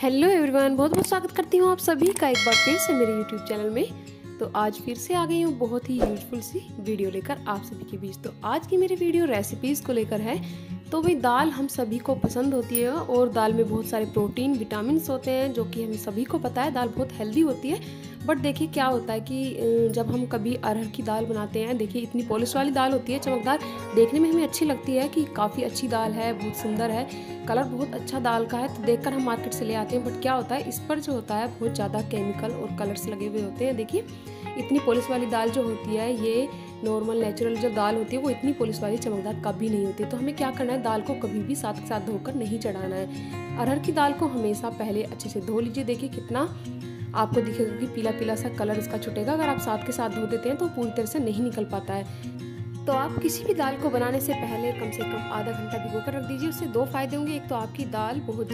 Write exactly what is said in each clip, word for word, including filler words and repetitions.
Hello everyone, बहुत बहुत स्वागत करती हूँ आप सभी का एक बार फिर से मेरे यूट्यूब चैनल में। तो आज फिर से आ गई हूँ बहुत ही यूजफुल सी वीडियो लेकर आप सभी के बीच। तो आज की मेरी वीडियो रेसिपीज़ को लेकर है। तो भाई दाल हम सभी को पसंद होती है और दाल में बहुत सारे प्रोटीन विटामिन होते हैं जो कि हम सभी को पता है। दाल बहुत हेल्दी होती है, बट देखिए क्या होता है कि जब हम कभी अरहर की दाल बनाते हैं, देखिए इतनी पॉलिश वाली दाल होती है, चमकदार, देखने में हमें अच्छी लगती है कि काफ़ी अच्छी दाल है, बहुत सुंदर है, कलर बहुत अच्छा दाल का है, तो देखकर हम मार्केट से ले आते हैं। बट क्या होता है, इस पर जो होता है बहुत ज़्यादा केमिकल और कलर्स लगे हुए होते हैं। देखिए इतनी पॉलिश वाली दाल जो होती है, ये नॉर्मल नेचुरल जो दाल होती है वो इतनी पॉलिश वाली चमकदार कभी नहीं होती। तो हमें क्या करना है, दाल को कभी भी साथ के साथ धोकर नहीं चढ़ाना है। अरहर की दाल को हमेशा पहले अच्छे से धो लीजिए। देखिए कितना आपको दिखेगा कि पीला पीला सा कलर इसका छुटेगा। अगर आप साथ के साथ धो देते हैं तो पूरी तरह से नहीं निकल पाता है। तो आप किसी भी दाल को बनाने से पहले कम से कम आधा घंटा भिगो कर रख दीजिए। उससे दो फायदे होंगे, एक तो आपकी दाल बहुत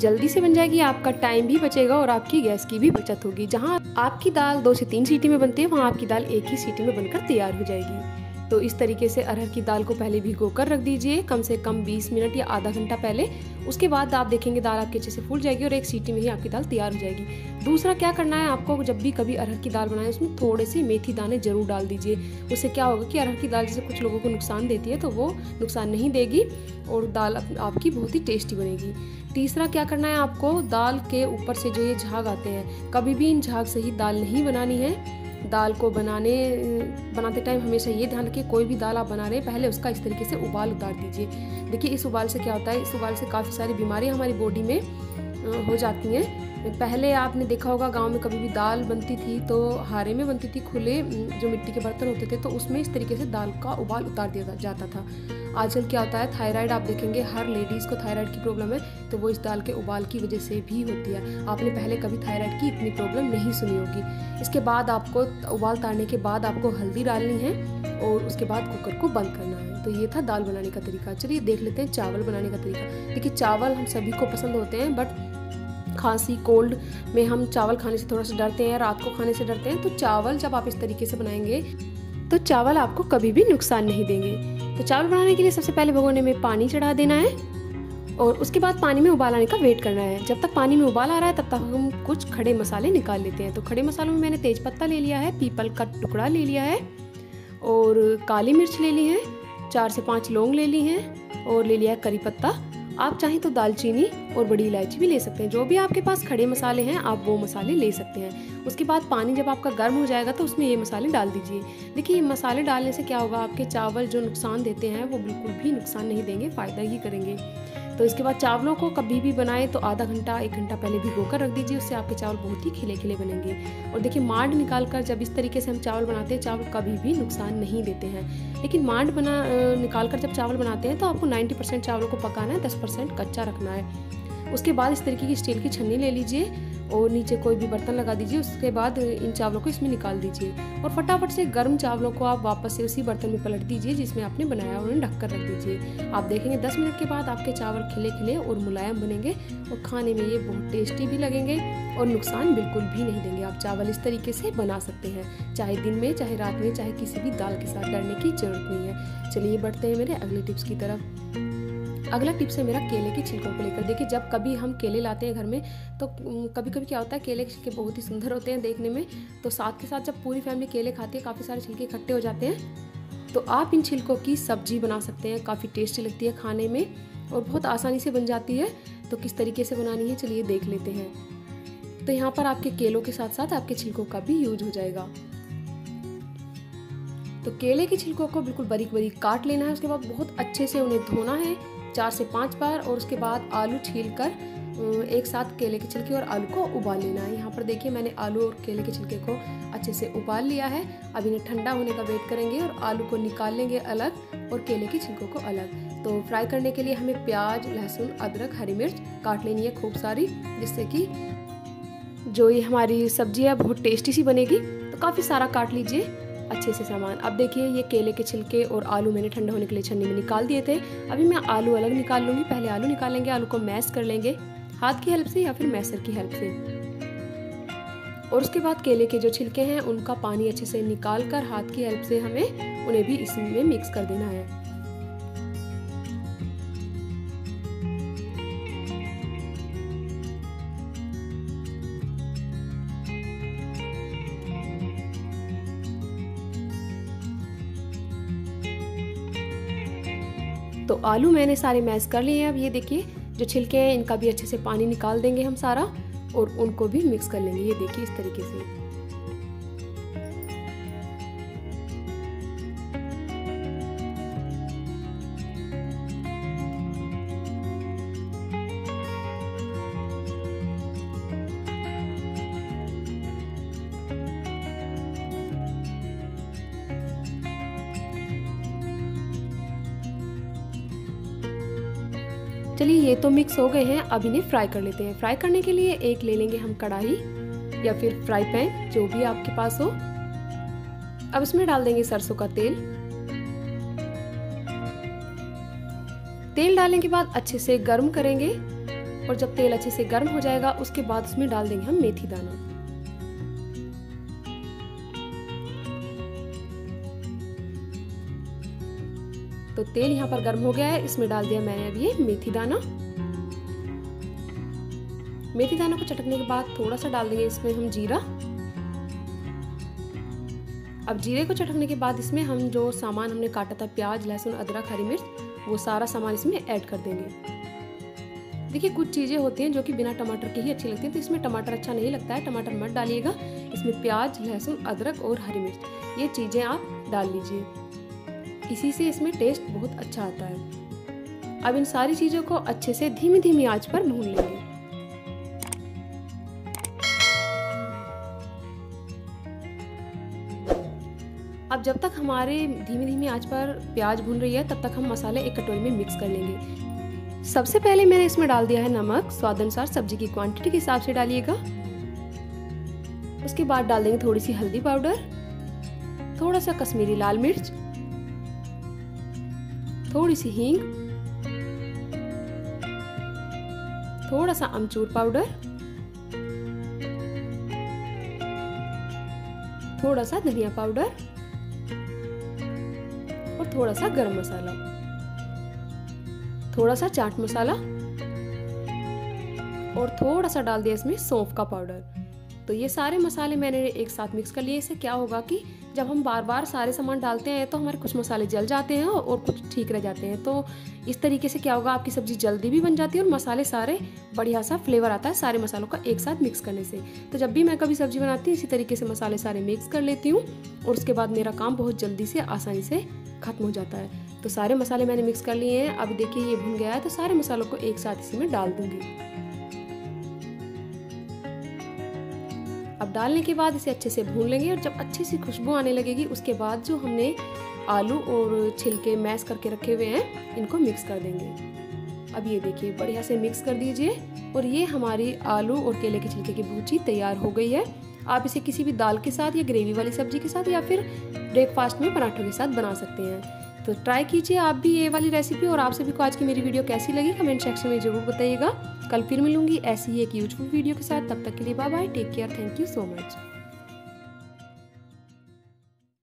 जल्दी से बन जाएगी, आपका टाइम भी बचेगा और आपकी गैस की भी बचत होगी। जहाँ आपकी दाल दो से तीन सीटी में बनती है, वहाँ आपकी दाल एक ही सीटी में बनकर तैयार हो जाएगी। तो इस तरीके से अरहर की दाल को पहले भिगो कर रख दीजिए, कम से कम बीस मिनट या आधा घंटा पहले। उसके बाद आप देखेंगे दाल आपके अच्छे से फूल जाएगी और एक सीटी में ही आपकी दाल तैयार हो जाएगी। दूसरा क्या करना है, आपको जब भी कभी अरहर की दाल बनाएं उसमें थोड़े से मेथी दाने जरूर डाल दीजिए। उससे क्या होगा कि अरहर की दाल जैसे कुछ लोगों को नुकसान देती है, तो वो नुकसान नहीं देगी और दाल आपकी बहुत ही टेस्टी बनेगी। तीसरा क्या करना है, आपको दाल के ऊपर से जो ये झाग आते हैं, कभी भी इन झाग से ही दाल नहीं बनानी है। दाल को बनाने बनाते टाइम हमेशा ये ध्यान रखिए, कोई भी दाल आप बना रहे हैं पहले उसका इस तरीके से उबाल उतार दीजिए। देखिए इस उबाल से क्या होता है, इस उबाल से काफ़ी सारी बीमारियां हमारी बॉडी में हो जाती हैं। पहले आपने देखा होगा गांव में कभी भी दाल बनती थी तो हारे में बनती थी, खुले जो मिट्टी के बर्तन होते थे, तो उसमें इस तरीके से दाल का उबाल उतार दिया जाता था। आजकल क्या होता है, थायराइड आप देखेंगे हर लेडीज़ को थायराइड की प्रॉब्लम है, तो वो इस दाल के उबाल की वजह से भी होती है। आपने पहले कभी थायराइड की इतनी प्रॉब्लम नहीं सुनी होगी। इसके बाद आपको उबाल उतारने के बाद आपको हल्दी डालनी है और उसके बाद कुकर को बंद करना है। तो ये था दाल बनाने का तरीका। चलिए देख लेते हैं चावल बनाने का तरीका। देखिए चावल हम सभी को पसंद होते हैं, बट खांसी कोल्ड में हम चावल खाने से थोड़ा सा डरते हैं, रात को खाने से डरते हैं। तो चावल जब आप इस तरीके से बनाएंगे तो चावल आपको कभी भी नुकसान नहीं देंगे। तो चावल बनाने के लिए सबसे पहले भगोने में पानी चढ़ा देना है और उसके बाद पानी में उबाल आने का वेट करना है। जब तक पानी में उबाल आ रहा है तब तक हम कुछ खड़े मसाले निकाल लेते हैं। तो खड़े मसालों में मैंने तेज पत्ता ले लिया है, पीपल का टुकड़ा ले लिया है और काली मिर्च ले ली है, चार से पाँच लौंग ले ली हैं और ले लिया है करी पत्ता। आप चाहें तो दालचीनी और बड़ी इलायची भी ले सकते हैं। जो भी आपके पास खड़े मसाले हैं आप वो मसाले ले सकते हैं। उसके बाद पानी जब आपका गर्म हो जाएगा तो उसमें ये मसाले डाल दीजिए। देखिए मसाले डालने से क्या होगा, आपके चावल जो नुकसान देते हैं वो बिल्कुल भी नुकसान नहीं देंगे, फ़ायदा ही करेंगे। तो इसके बाद चावलों को कभी भी बनाएं तो आधा घंटा एक घंटा पहले भिगो कर रख दीजिए। उससे आपके चावल बहुत ही खिले खिले बनेंगे। और देखिए मांड निकाल कर जब इस तरीके से हम चावल बनाते हैं, चावल कभी भी नुकसान नहीं देते हैं। लेकिन मांड बना निकाल कर जब चावल बनाते हैं तो आपको नब्बे परसेंट चावलों को पकाना है, दस परसेंट कच्चा रखना है। उसके बाद इस तरीके की स्टील की छन्नी ले लीजिए और नीचे कोई भी बर्तन लगा दीजिए। उसके बाद इन चावलों को इसमें निकाल दीजिए और फटाफट से गर्म चावलों को आप वापस से उसी बर्तन में पलट दीजिए जिसमें आपने बनाया, उन्हें ढककर रख दीजिए। आप देखेंगे दस मिनट के बाद आपके चावल खिले खिले और मुलायम बनेंगे और खाने में ये बहुत टेस्टी भी लगेंगे और नुकसान बिल्कुल भी नहीं देंगे। आप चावल इस तरीके से बना सकते हैं, चाहे दिन में चाहे रात में, चाहे किसी भी दाल के साथ डरने की जरूरत नहीं है। चलिए बढ़ते हैं मेरे अगले टिप्स की तरफ। अगला टिप्स है मेरा केले के छिलकों को लेकर। देखिए जब कभी हम केले लाते हैं घर में तो कभी कभी क्या होता है, केले के छिलके बहुत ही सुंदर होते हैं देखने में, तो साथ के साथ जब पूरी फैमिली केले खाती है काफ़ी सारे छिलके इकट्ठे हो जाते हैं। तो आप इन छिलकों की सब्जी बना सकते हैं, काफ़ी टेस्टी लगती है खाने में और बहुत आसानी से बन जाती है। तो किस तरीके से बनानी है चलिए देख लेते हैं। तो यहाँ पर आपके केलों के साथ साथ आपके छिलकों का भी यूज हो जाएगा। तो केले के छिलकों को बिल्कुल बारीक बारीक काट लेना है। उसके बाद बहुत अच्छे से उन्हें धोना है चार से पाँच बार और उसके बाद आलू छीलकर एक साथ केले के छिलके और आलू को उबाल लेना है। यहाँ पर देखिए मैंने आलू और केले के छिलके को अच्छे से उबाल लिया है। अब इन्हें ठंडा होने का वेट करेंगे और आलू को निकाल लेंगे अलग और केले के छिलकों को अलग। तो फ्राई करने के लिए हमें प्याज, लहसुन, अदरक, हरी मिर्च काट लेनी है खूब सारी, जिससे कि जो ये हमारी सब्जी है बहुत टेस्टी सी बनेगी। तो काफ़ी सारा काट लीजिए अच्छे से सामान। अब देखिए ये केले के छिलके और आलू मैंने ठंडा होने के लिए छन्नी में निकाल दिए थे। अभी मैं आलू अलग निकाल लूँगी। पहले आलू निकालेंगे, आलू को मैश कर लेंगे हाथ की हेल्प से या फिर मैसर की हेल्प से, और उसके बाद केले के जो छिलके हैं उनका पानी अच्छे से निकाल कर हाथ की हेल्प से हमें उन्हें भी इसमें मिक्स कर देना है। तो आलू मैंने सारे मैश कर लिए हैं। अब ये देखिए जो छिलके हैं इनका भी अच्छे से पानी निकाल देंगे हम सारा और उनको भी मिक्स कर लेंगे। ये देखिए इस तरीके से। चलिए ये तो मिक्स हो गए हैं, अब इन्हें फ्राई कर लेते हैं। फ्राई करने के लिए एक ले लेंगे हम कढ़ाई या फिर फ्राई पैन, जो भी आपके पास हो। अब इसमें डाल देंगे सरसों का तेल। तेल डालने के बाद अच्छे से गर्म करेंगे और जब तेल अच्छे से गर्म हो जाएगा उसके बाद उसमें डाल देंगे हम मेथी दाना। तो तेल यहाँ पर गर्म हो गया है, इसमें डाल दिया मैंने अब ये मेथी दाना। मेथी दाना को चटकने के बाद थोड़ा सा डाल देंगे इसमें हम जीरा। अब जीरे को चटकने के बाद इसमें हम जो सामान हमने काटा था, प्याज, लहसुन, अदरक, हरी मिर्च, वो सारा सामान इसमें ऐड कर देंगे। देखिए कुछ चीज़ें होती हैं जो कि बिना टमाटर के ही अच्छी लगती हैं, तो इसमें टमाटर अच्छा नहीं लगता है, टमाटर मत डालिएगा। इसमें प्याज, लहसुन, अदरक और हरी मिर्च ये चीज़ें आप डाल लीजिए, इसी से इसमें टेस्ट बहुत अच्छा आता है। अब इन सारी चीज़ों को अच्छे से धीमी धीमी आंच पर भून लेंगे। अब जब तक हमारे धीमी धीमी आंच पर प्याज भून रही है तब तक हम मसाले एक कटोरी में मिक्स कर लेंगे। सबसे पहले मैंने इसमें डाल दिया है नमक, स्वाद अनुसार सब्जी की क्वांटिटी के हिसाब से डालिएगा। उसके बाद डाल देंगे थोड़ी सी हल्दी पाउडर, थोड़ा सा कश्मीरी लाल मिर्च, थोड़ी सी हींग, थोड़ा सा अमचूर पाउडर, थोड़ा सा धनिया पाउडर और थोड़ा सा गरम मसाला, थोड़ा सा चाट मसाला और थोड़ा सा डाल दिया इसमें सौंफ का पाउडर। तो ये सारे मसाले मैंने एक साथ मिक्स कर लिए। इससे क्या होगा कि जब हम बार बार सारे सामान डालते हैं तो हमारे कुछ मसाले जल जाते हैं और कुछ ठीक रह जाते हैं। तो इस तरीके से क्या होगा, आपकी सब्ज़ी जल्दी भी बन जाती है और मसाले सारे बढ़िया सा फ्लेवर आता है सारे मसालों का एक साथ मिक्स करने से। तो जब भी मैं कभी सब्ज़ी बनाती हूँ इसी तरीके से मसाले सारे मिक्स कर लेती हूँ और उसके बाद मेरा काम बहुत जल्दी से आसानी से खत्म हो जाता है। तो सारे मसाले मैंने मिक्स कर लिए हैं। अब देखिए ये भुन गया है तो सारे मसालों को एक साथ इसी में डाल दूँगी। अब डालने के बाद इसे अच्छे से भून लेंगे और जब अच्छी सी खुशबू आने लगेगी उसके बाद जो हमने आलू और छिलके मैश करके रखे हुए हैं इनको मिक्स कर देंगे। अब ये देखिए बढ़िया से मिक्स कर दीजिए और ये हमारी आलू और केले के छिलके की भुर्जी तैयार हो गई है। आप इसे किसी भी दाल के साथ या ग्रेवी वाली सब्जी के साथ या फिर ब्रेकफास्ट में पराठों के साथ बना सकते हैं। तो ट्राई कीजिए आप भी ये वाली रेसिपी। और आप सभी को आज की मेरी वीडियो कैसी लगी कमेंट सेक्शन में ज़रूर बताइएगा। कल फिर मिलूंगी ऐसी ही एक यूजफुल वीडियो के साथ। तब तक के लिए bye bye, take care, thank you so much.